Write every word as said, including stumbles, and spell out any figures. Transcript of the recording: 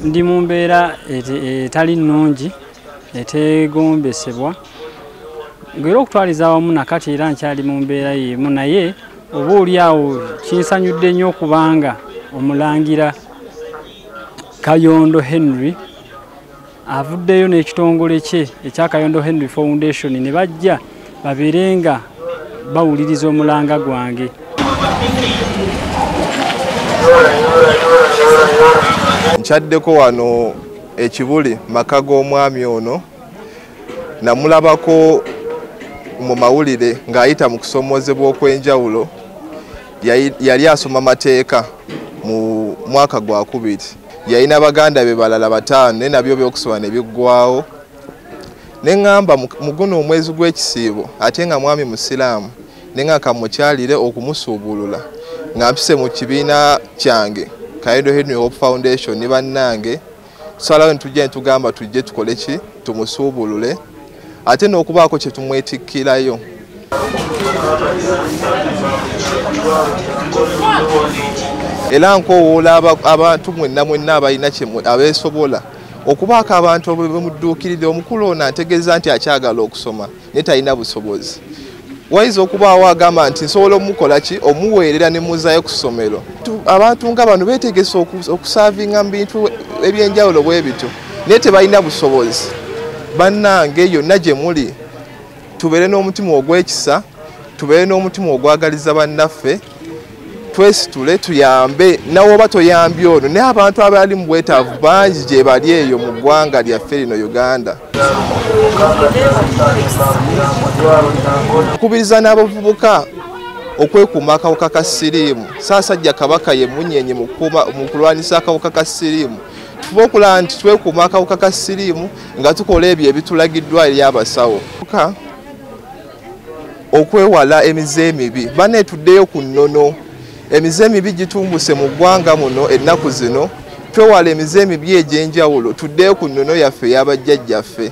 Ndi mu mbeera etali nnungi etegombesebwa ngero okutwaliza awamu nakati era nkyali mu mbeera yemu naye oba oli awo kinsanyudde nnyo okubanga omulangira Kayondo Henry avuddeyo n'ekitongole kye ekya Kayondo Henry Foundation ne bajja baberenga bawuliriza omulanga gwange. Nchaddeko wano ekibuli makago omwami ono namulabako mu mawulire ng'ayita mu kusomoozebwa okw'enjawulo yali asoma mateeka mu mwaka gwa kubiri yalina baganda be balala bataano ne nabyo byokusoma ne biggwaawo ne ŋŋamba mu guno omwezi gw'ekisiibo ate nga mwami musiraamu ne ŋŋaka mukyalire okumusuubulula nga mpise mu kibiina kyange Kayondo Henry Foundation ne bannange tusalawo ne tujja ne tugamba tujje tukole ki tumusuubulule ate n'okubaako kye tumwetikkirayo. Era nkowoola abantu mwenna mwenna abalina abeesobola okubaako abantu bemudduukiridde omukulu ono ategeeza nti akyagala okusoma naye talina busobozi. Wayinza okubaawo agamba nti nsobola omukola ki omuweerera ne muzaayo ku ssomero. Abantu nga bano beetegese okusaavinga mu bintu ebyenjawulo bwe bityo naye tebalina busobozi. Bannange yonna gye muli tubeere n'omutima ogw'ekisa tubeere n'omutima ogwagaliza bannaffe twesitule tuyambe nawoba toyambye ono naye abantu abaali mu bwetaavu bangi gye bali eyo mu ggwanga lyaffe lino Uganda. Kubiriza n'abavubuka okwekuuma akawuka ka siriimu Ssaabasajja Kabaka ye munyenye mu kulwanyisa akawuka ka siriimu. Tuba okulaba nti twekuuma akawuka ka siriimu nga tukola ebyo ebitulagiddwa eri abasawo okwewala emize emibi baneetuddeyo ku nnono emize emibi gitumbuse mu ggwanga muno ennaku zino twewala emize emibi egy'enjawulo tuddeyo ku nnono yaffe ey'abajjajjaffe.